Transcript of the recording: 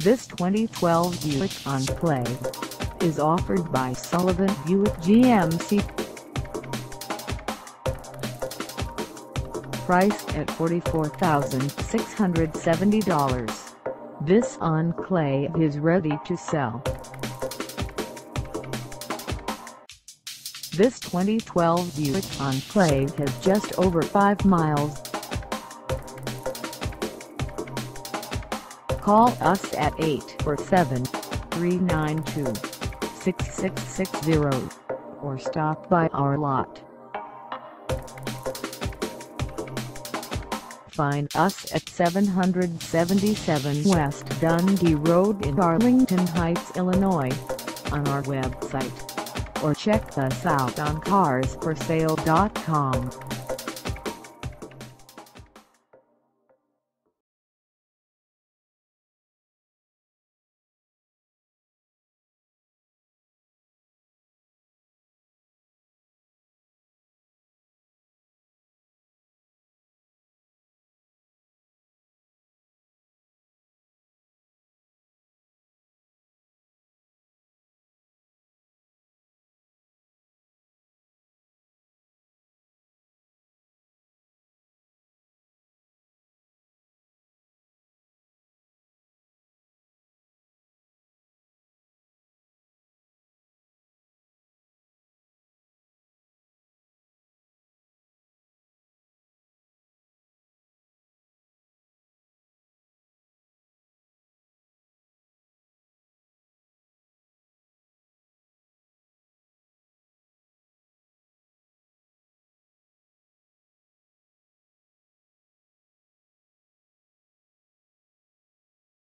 This 2012 Buick Enclave is offered by Sullivan Buick GMC. Priced at $44,670, this Enclave is ready to sell. This 2012 Buick Enclave has just over 5 miles. Call us at 847-392-6660 or stop by our lot. Find us at 777 West Dundee Road in Arlington Heights, Illinois, on our website, or check us out on CarsForSale.com.